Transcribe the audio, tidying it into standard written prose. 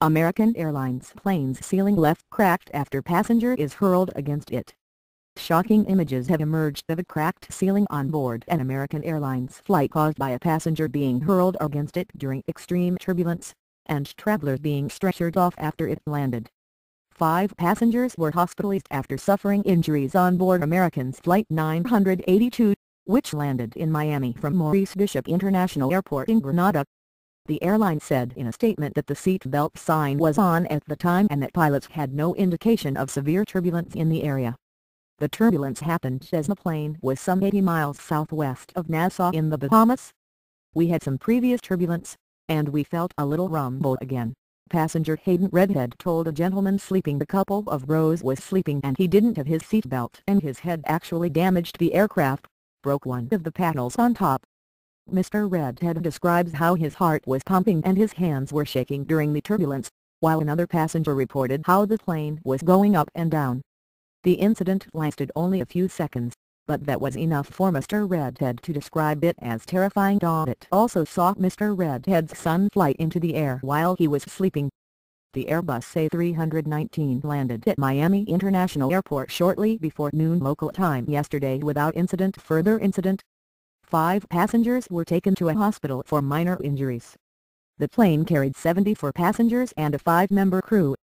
American Airlines plane's ceiling left cracked after passenger is hurled against it. Shocking images have emerged of a cracked ceiling on board an American Airlines flight caused by a passenger being hurled against it during extreme turbulence, and travelers being stretchered off after it landed. 5 passengers were hospitalized after suffering injuries on board American's Flight 982, which landed in Miami from Maurice Bishop International Airport in Grenada. The airline said in a statement that the seatbelt sign was on at the time and that pilots had no indication of severe turbulence in the area. The turbulence happened as the plane was some 80 miles southwest of Nassau in the Bahamas. "We had some previous turbulence, and we felt a little rumble again," passenger Hayden Redhead told a gentleman sleeping. The couple of rows was sleeping and he didn't have his seatbelt, and his head actually damaged the aircraft, broke one of the panels on top. Mr. Redhead describes how his heart was pumping and his hands were shaking during the turbulence, while another passenger reported how the plane was going up and down. The incident lasted only a few seconds, but that was enough for Mr. Redhead to describe it as terrifying. It also saw Mr. Redhead's son fly into the air while he was sleeping. The Airbus A319 landed at Miami International Airport shortly before noon local time yesterday without incident. Further incident. 5 passengers were taken to a hospital for minor injuries. The plane carried 74 passengers and a 5-member crew.